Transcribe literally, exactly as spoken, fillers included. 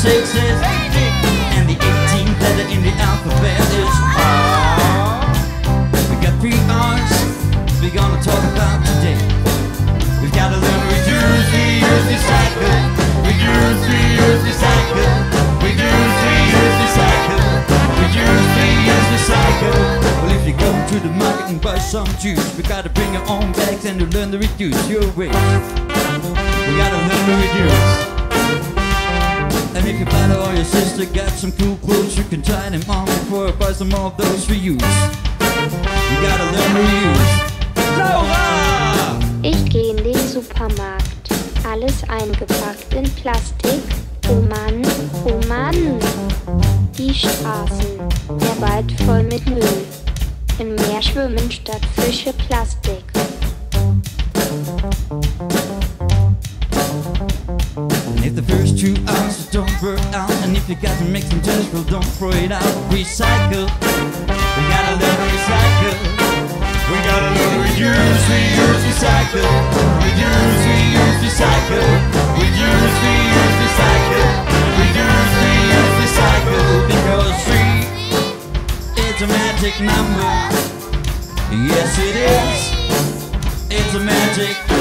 six is eighty, and the eighteenth letter in the alphabet is R. We got three R's we're gonna talk about today. We've got to learn to reduce, reuse, recycle. Reduce, reuse, recycle. Reduce, reuse, recycle. Reduce, reuse, recycle. Well, if you go to the market and buy some juice, we gotta bring our own bags and to learn to reduce your waste. We gotta learn to reduce. And if your brother or your sister got some cool clothes, you can try them on before I buy some more of those for you. You gotta learn to reuse. Laura! Ich gehe in den Supermarkt. Alles eingepackt in Plastik. Oh Mann, oh Mann. Die Straßen, der Wald voll mit Müll. Im Meer schwimmen statt Fische Plastik. If the first two hours don't burn out, and if you got to make some trash, well, don't throw it out. Recycle. We gotta learn to recycle. We gotta learn to reuse, reuse, recycle. Reduce, reuse, recycle. Reduce, reuse, recycle. Reduce, reuse, recycle. Because three, it's a magic number. Yes, it is. It's a magic number.